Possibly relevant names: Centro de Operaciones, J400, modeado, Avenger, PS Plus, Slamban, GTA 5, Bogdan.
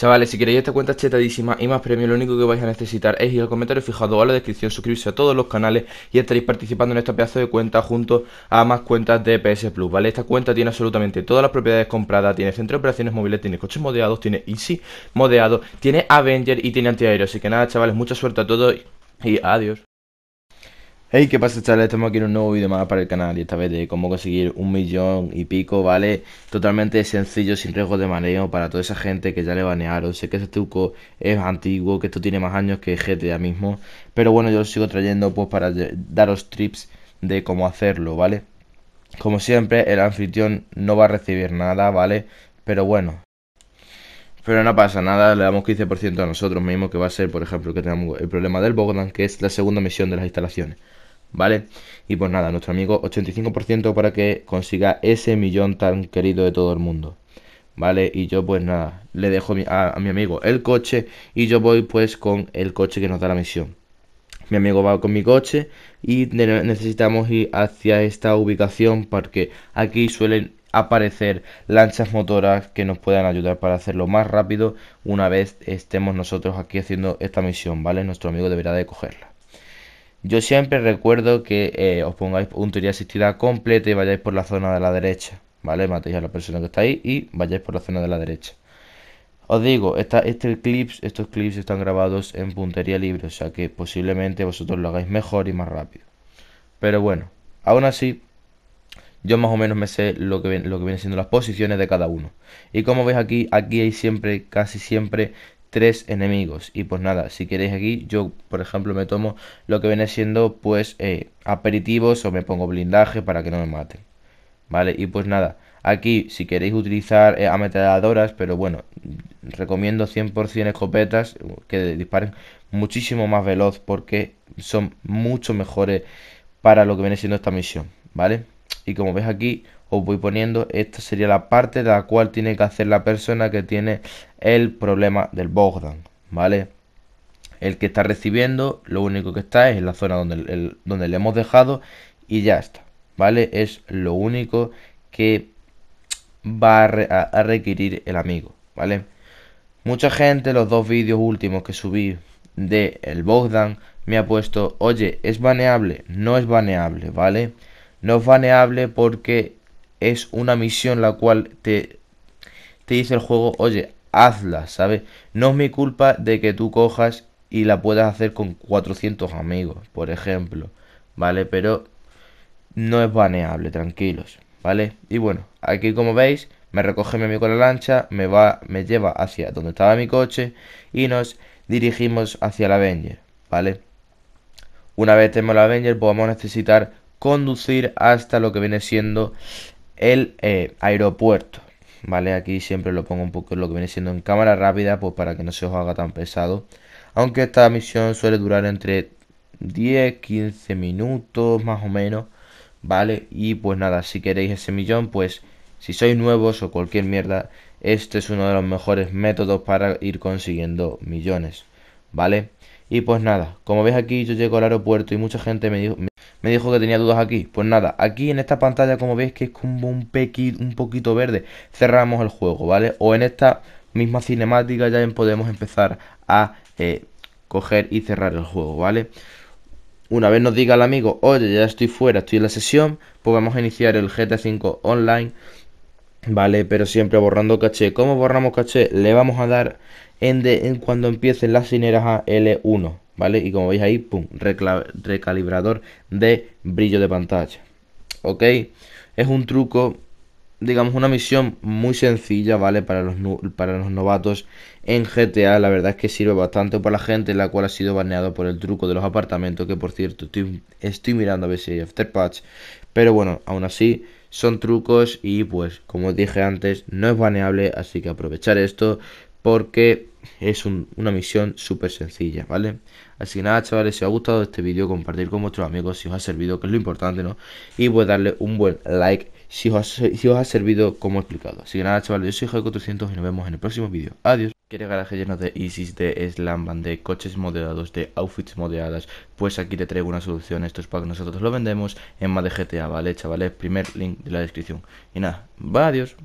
Chavales, si queréis esta cuenta chetadísima y más premios, lo único que vais a necesitar es ir al comentario fijado o a la descripción, suscribirse a todos los canales y estaréis participando en esta pedazo de cuenta junto a más cuentas de PS Plus, ¿vale? Esta cuenta tiene absolutamente todas las propiedades compradas, tiene centro de operaciones móviles, tiene coches modeados, tiene Easy modeado, tiene Avenger y tiene antiaéreo. Así que nada, chavales, mucha suerte a todos y adiós. Hey, ¿qué pasa, chavales? Estamos aquí en un nuevo vídeo más para el canal y esta vez de cómo conseguir 1.000.000 y pico, ¿vale? Totalmente sencillo, sin riesgo de mareo para toda esa gente que ya le banearon. Sé que este truco es antiguo, que esto tiene más años que GTA mismo, pero bueno, yo lo sigo trayendo pues para daros tips de cómo hacerlo, ¿vale? Como siempre, el anfitrión no va a recibir nada, ¿vale? Pero bueno. Pero no pasa nada, le damos 15% a nosotros mismos, que va a ser, por ejemplo, que tenemos el problema del Bogdan, que es la segunda misión de las instalaciones. ¿Vale? Y pues nada, nuestro amigo 85% para que consiga ese millón tan querido de todo el mundo. ¿Vale? Y yo pues nada, le dejo a mi amigo el coche y yo voy pues con el coche que nos da la misión. Mi amigo va con mi coche y necesitamos ir hacia esta ubicación porque aquí suelen aparecer lanchas motoras que nos puedan ayudar para hacerlo más rápido una vez estemos nosotros aquí haciendo esta misión. ¿Vale? Nuestro amigo deberá de cogerla. Yo siempre recuerdo que os pongáis puntería asistida completa y vayáis por la zona de la derecha, ¿vale? Matéis a la persona que está ahí y vayáis por la zona de la derecha. Os digo, estos clips están grabados en puntería libre, o sea que posiblemente vosotros lo hagáis mejor y más rápido. Pero bueno, aún así, yo más o menos me sé lo que vienen siendo las posiciones de cada uno. Y como veis aquí, aquí hay siempre, casi siempre, 3 enemigos. Y pues nada, si queréis aquí, yo por ejemplo me tomo lo que viene siendo pues aperitivos o me pongo blindaje para que no me maten, ¿vale? Y pues nada, aquí si queréis utilizar ametralladoras, pero bueno, recomiendo 100% escopetas que disparen muchísimo más veloz porque son mucho mejores para lo que viene siendo esta misión, ¿vale? Y como veis aquí, os voy poniendo, esta sería la parte de la cual tiene que hacer la persona que tiene el problema del Bogdan, ¿vale? El que está recibiendo, lo único que está es en la zona donde le hemos dejado y ya está, ¿vale? Es lo único que va a requerir el amigo, ¿vale? Mucha gente, los dos vídeos últimos que subí de el Bogdan, me ha puesto, oye, ¿es baneable? No es baneable, ¿vale? No es baneable porque es una misión la cual te dice el juego, oye, hazla, ¿sabes? No es mi culpa de que tú cojas y la puedas hacer con 400 amigos, por ejemplo, ¿vale? Pero no es baneable, tranquilos, ¿vale? Y bueno, aquí como veis, me recoge mi amigo la lancha, me lleva hacia donde estaba mi coche y nos dirigimos hacia la Avenger, ¿vale? Una vez tenemos la Avenger, pues vamos a necesitar conducir hasta lo que viene siendo el aeropuerto, ¿vale? Aquí siempre lo pongo un poco lo que viene siendo en cámara rápida, pues para que no se os haga tan pesado. Aunque esta misión suele durar entre 10-15 minutos más o menos, ¿vale? Y pues nada, si queréis ese millón, pues si sois nuevos o cualquier mierda, este es uno de los mejores métodos para ir consiguiendo millones, ¿vale? Y pues nada, como veis aquí yo llego al aeropuerto y mucha gente me dijo que tenía dudas aquí. Pues nada, aquí en esta pantalla como veis que es como un poquito verde, cerramos el juego, ¿vale? O en esta misma cinemática ya podemos empezar a coger y cerrar el juego, ¿vale? Una vez nos diga el amigo, oye, ya estoy fuera, estoy en la sesión, pues vamos a iniciar el GTA 5 online, ¿vale? Pero siempre borrando caché. ¿Cómo borramos caché? Le vamos a dar en cuando empiecen las sineras a L1. ¿Vale? Y como veis ahí, pum, recalibrador de brillo de pantalla. ¿Ok? Es un truco, digamos, una misión muy sencilla, ¿vale? Para los novatos en GTA. La verdad es que sirve bastante para la gente la cual ha sido baneado por el truco de los apartamentos. Que por cierto, estoy mirando a ver si hay afterpatch. Pero bueno, aún así, son trucos y pues, como os dije antes, no es baneable. Así que aprovechar esto porque es una misión súper sencilla, ¿vale? Así que nada, chavales, si os ha gustado este vídeo, compartir con vuestros amigos si os ha servido, que es lo importante, ¿no? Y pues darle un buen like si os ha servido como explicado. Así que nada, chavales, yo soy J400 y nos vemos en el próximo vídeo. Adiós. ¿Quieres garajes llenos de Easys, de Slamban, de coches modeados, de outfits modeadas? Pues aquí te traigo una solución. Esto es para que nosotros lo vendemos en más de GTA, ¿vale, chavales? Primer link de la descripción. Y nada, va, adiós.